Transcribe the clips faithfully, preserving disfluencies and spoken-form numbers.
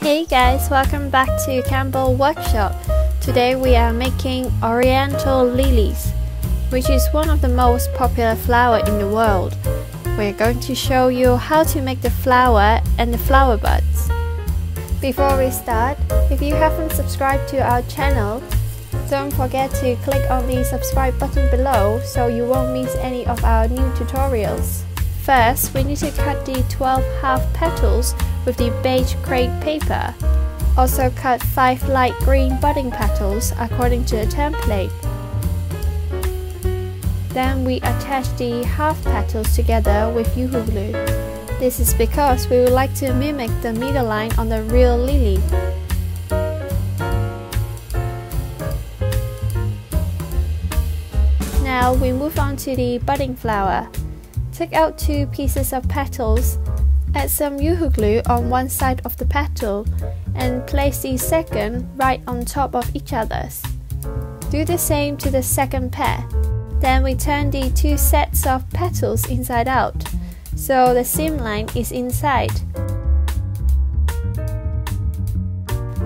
Hey guys, welcome back to Campbell Workshop. Today we are making Oriental lilies, which is one of the most popular flower in the world. We're going to show you how to make the flower and the flower buds. Before we start, if you haven't subscribed to our channel, don't forget to click on the subscribe button below so you won't miss any of our new tutorials. First, we need to cut the twelve half petals with the beige crepe paper. Also cut five light green budding petals according to the template. Then we attach the half petals together with U H U glue. This is because we would like to mimic the middle line on the real lily. Now we move on to the budding flower. Take out two pieces of petals, add some U H U glue on one side of the petal, and place the second right on top of each other's. Do the same to the second pair. Then we turn the two sets of petals inside out, so the seam line is inside.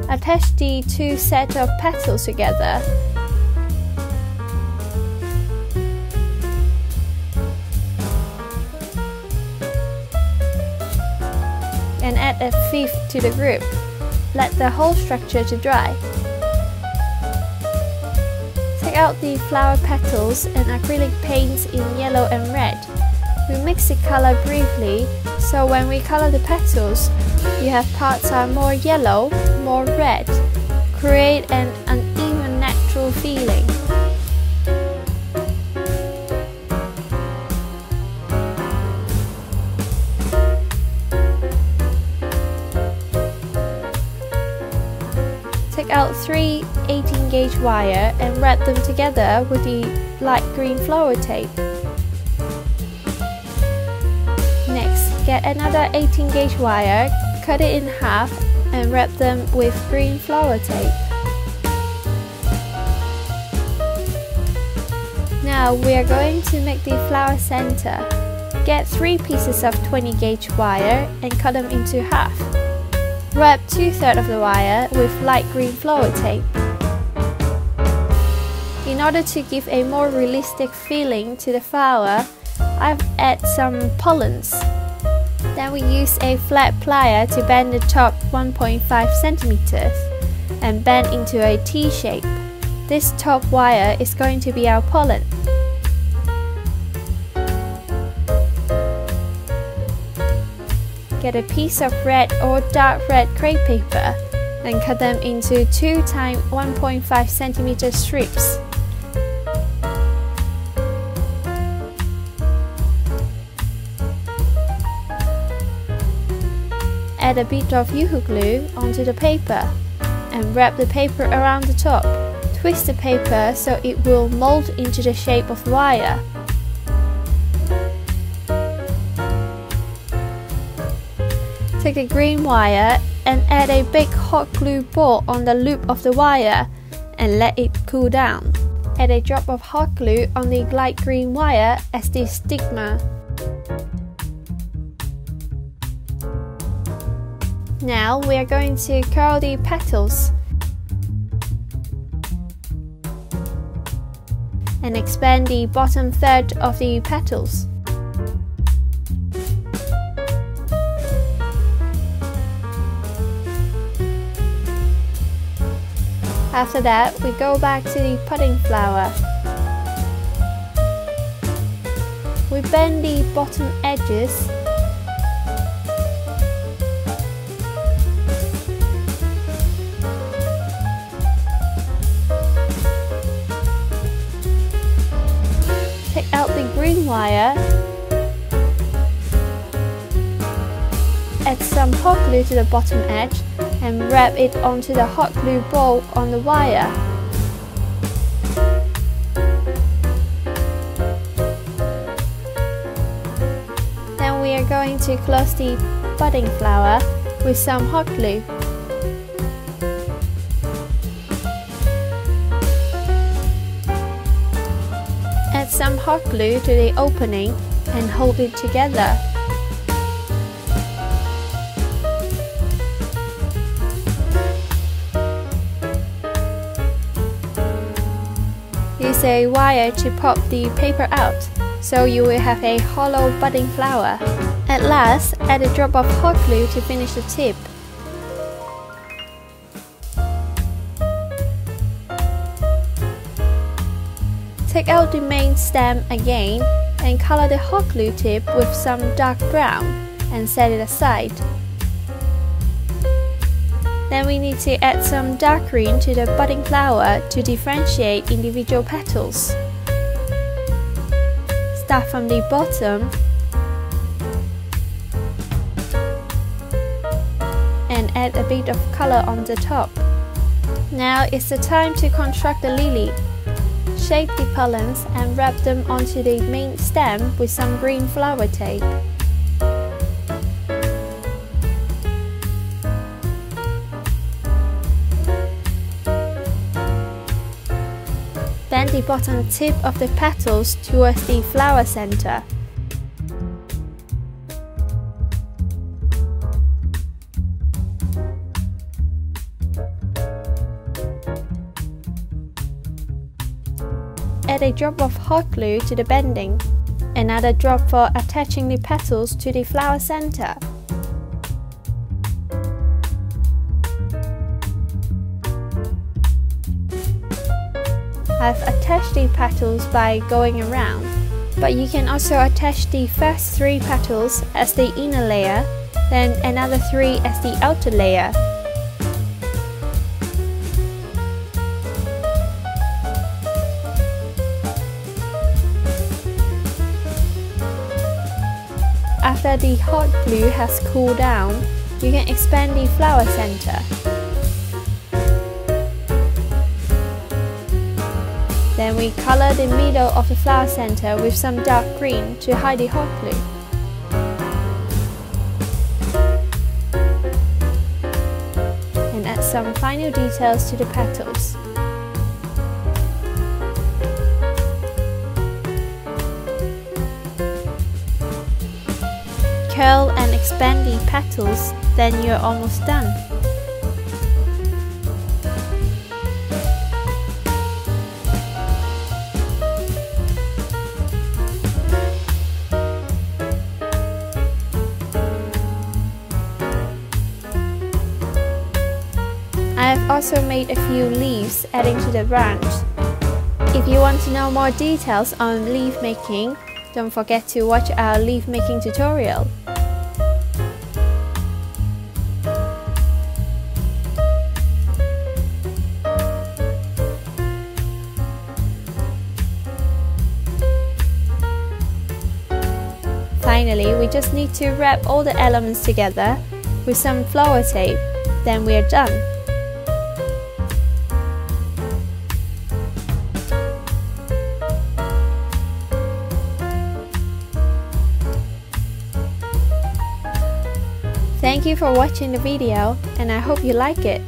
Attach the two sets of petals together. And add a fifth to the group. Let the whole structure to dry. Take out the flower petals and acrylic paints in yellow and red. We mix the color briefly, so when we color the petals, you have parts are more yellow, more red. Create an uneven natural feeling. Take out three eighteen gauge wire and wrap them together with the light green flower tape. Next, get another eighteen gauge wire, cut it in half and wrap them with green flower tape. Now we are going to make the flower center. Get three pieces of twenty gauge wire and cut them into half. Wrap two-thirds of the wire with light green flower tape. In order to give a more realistic feeling to the flower, I've added some pollens. Then we use a flat plier to bend the top one point five centimeters and bend into a T shape. This top wire is going to be our pollen. Get a piece of red or dark red crepe paper and cut them into two times one point five centimeter strips. Add a bit of U H U glue onto the paper and wrap the paper around the top. Twist the paper so it will mold into the shape of the wire. Take the green wire and add a big hot glue ball on the loop of the wire and let it cool down. Add a drop of hot glue on the light green wire as the stigma. Now we are going to curl the petals and expand the bottom third of the petals. After that, we go back to the budding flower. We bend the bottom edges . Take out the green wire . Add some hot glue to the bottom edge and wrap it onto the hot glue ball on the wire. Then we are going to close the budding flower with some hot glue. Add some hot glue to the opening and hold it together. use a wire to pop the paper out, so you will have a hollow budding flower. At last, add a drop of hot glue to finish the tip. Take out the main stem again and color the hot glue tip with some dark brown and set it aside. Then we need to add some dark green to the budding flower to differentiate individual petals. Start from the bottom and add a bit of color on the top. Now it's the time to construct the lily. Shape the pellets and wrap them onto the main stem with some green flower tape. Bend the bottom tip of the petals towards the flower center. Add a drop of hot glue to the bending, another drop for attaching the petals to the flower center. I've attached the petals by going around, but you can also attach the first three petals as the inner layer, then another three as the outer layer. After the hot glue has cooled down, you can expand the flower center. Then we color the middle of the flower center with some dark green to hide the hot glue. And add some final details to the petals. Curl and expand the petals, then you're almost done. I have also made a few leaves adding to the branch. If you want to know more details on leaf making, don't forget to watch our leaf making tutorial. Finally, we just need to wrap all the elements together with some flower tape, then we are done. Thank you for watching the video, and I hope you like it.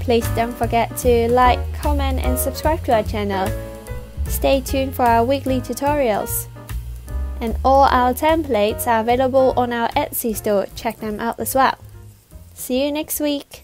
Please don't forget to like, comment and subscribe to our channel. Stay tuned for our weekly tutorials. And all our templates are available on our Etsy store, check them out as well. See you next week!